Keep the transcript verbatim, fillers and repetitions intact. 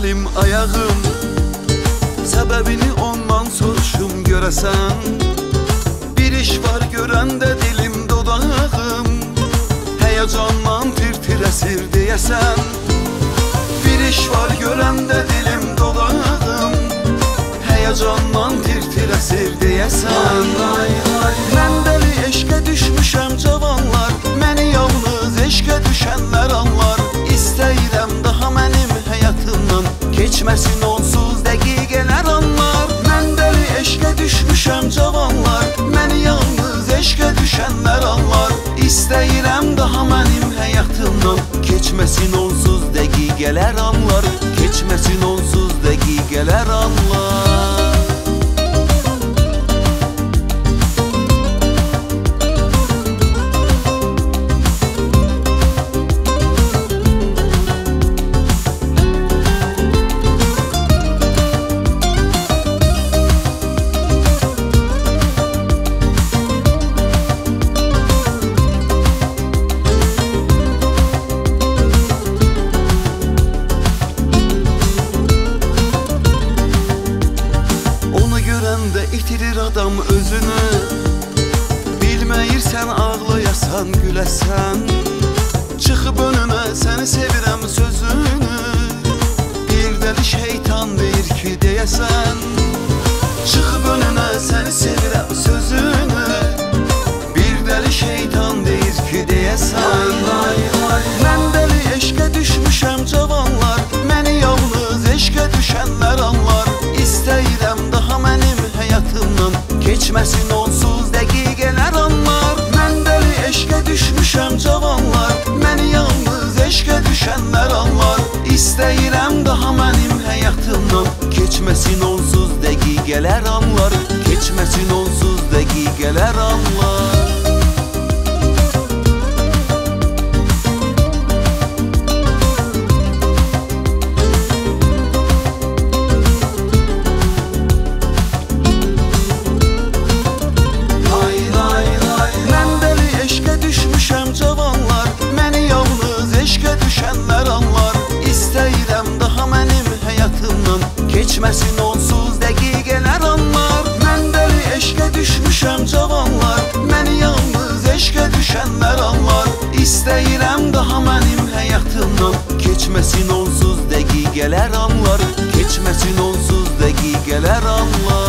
gerelim ayağım, sebebini ondan soruşum göresen. Bir iş var gören de dilim dodağım, heyecandan tir esir diyesen. Bir iş var gören de dilim dodağım, heyecandan tir esir diyesen. Ben deli eşke düşmüşem cavanlar, məni yalnız eşke düşenler anlar. İstəyirəm daha mənim həyatımdan keçməsin onsuz dəqiqələr anlar. Mən dəli eşqə düşmüşəm cavanlar, məni yalnız eşqə düşənlər anlar. İstəyirəm daha mənim həyatımdan keçməsin onsuz dəqiqələr anlar, keçməsin onsuz dəqiqələr anlar. İtirir adam özünü, bilməyirsən ağlayasan güləsən. Çıxıb önünə səni sevirəm sözünü, bir dəli şeytan deyir ki deyəsən. Çıxıb önünə səni sevirəm sözünü, bir dəli şeytan deyir ki deyəsən. Mən dəli eşqə düşmüşəm cavanlar, məni yalnız eşqə düşənlər anlar. İstəyirəm daha mənim həyatımdan keçməsin onsuz dəqiqələr anlar. Mən dəli eşqə düşmüşəm cavanlar, məni yalnız eşqə düşənlər anlar. İstəyirəm daha mənim həyatımdan keçməsin onsuz dəqiqələr anlar, keçməsin onsuz dəqiqələr anlar. Keçməsin onsuz dəqiqələr anlar. Mən dəli eşqə düşmüşəm cavanlar, məni yalnız eşqə düşənlər anlar. İstəyirəm daha mənim həyatımdan keçməsin onsuz dəqiqələr anlar, keçməsin onsuz dəqiqələr anlar.